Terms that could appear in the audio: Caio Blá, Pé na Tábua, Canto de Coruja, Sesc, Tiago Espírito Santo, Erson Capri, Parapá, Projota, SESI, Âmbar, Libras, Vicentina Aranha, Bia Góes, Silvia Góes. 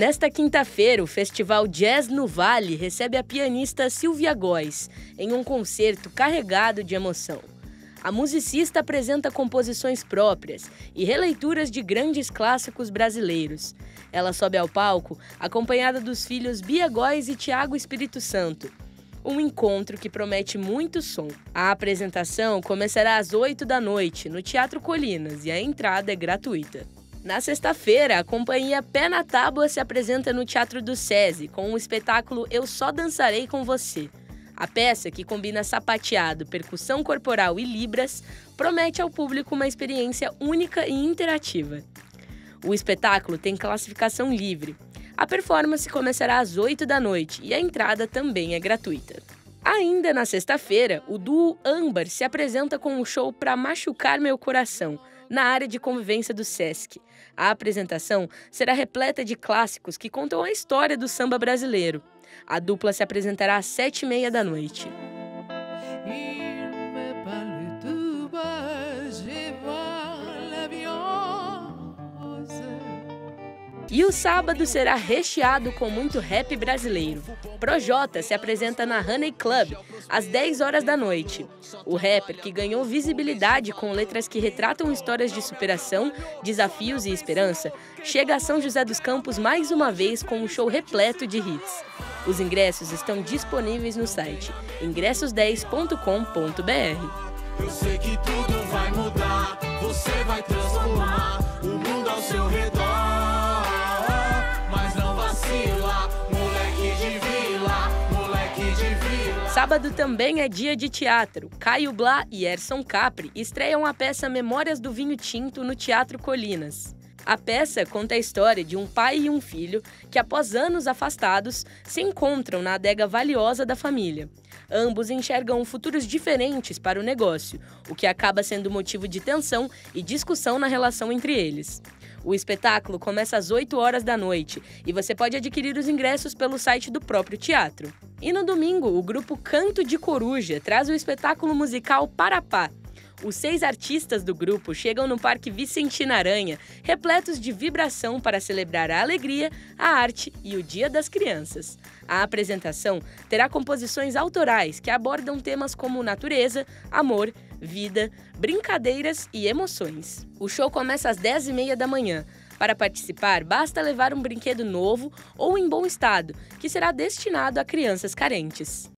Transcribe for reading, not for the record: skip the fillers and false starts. Nesta quinta-feira, o Festival Jazz no Vale recebe a pianista Silvia Góes em um concerto carregado de emoção. A musicista apresenta composições próprias e releituras de grandes clássicos brasileiros. Ela sobe ao palco acompanhada dos filhos Bia Góes e Tiago Espírito Santo. Um encontro que promete muito som. A apresentação começará às 8 da noite no Teatro Colinas e a entrada é gratuita. Na sexta-feira, a companhia Pé na Tábua se apresenta no Teatro do SESI com o espetáculo Eu Só Dançarei Com Você. A peça, que combina sapateado, percussão corporal e libras, promete ao público uma experiência única e interativa. O espetáculo tem classificação livre. A performance começará às 8 da noite e a entrada também é gratuita. Ainda na sexta-feira, o duo Âmbar se apresenta com um show Pra Machucar Meu Coração, na área de convivência do Sesc. A apresentação será repleta de clássicos que contam a história do samba brasileiro. A dupla se apresentará às 7h30 da noite. E o sábado será recheado com muito rap brasileiro. Projota se apresenta na Honey Club, às 10 horas da noite. O rapper, que ganhou visibilidade com letras que retratam histórias de superação, desafios e esperança, chega a São José dos Campos mais uma vez com um show repleto de hits. Os ingressos estão disponíveis no site ingressos10.com.br. Eu sei que tudo vai mudar, você vai transformar o mundo ao seu redor. Sábado também é dia de teatro. Caio Blá e Erson Capri estreiam a peça Memórias do Vinho Tinto no Teatro Colinas. A peça conta a história de um pai e um filho que, após anos afastados, se encontram na adega valiosa da família. Ambos enxergam futuros diferentes para o negócio, o que acaba sendo motivo de tensão e discussão na relação entre eles. O espetáculo começa às 8 horas da noite e você pode adquirir os ingressos pelo site do próprio teatro. E no domingo, o grupo Canto de Coruja traz o espetáculo musical Parapá. Os 6 artistas do grupo chegam no Parque Vicentina Aranha, repletos de vibração para celebrar a alegria, a arte e o Dia das Crianças. A apresentação terá composições autorais que abordam temas como natureza, amor, vida, brincadeiras e emoções. O show começa às 10h30 da manhã. Para participar, basta levar um brinquedo novo ou em bom estado, que será destinado a crianças carentes.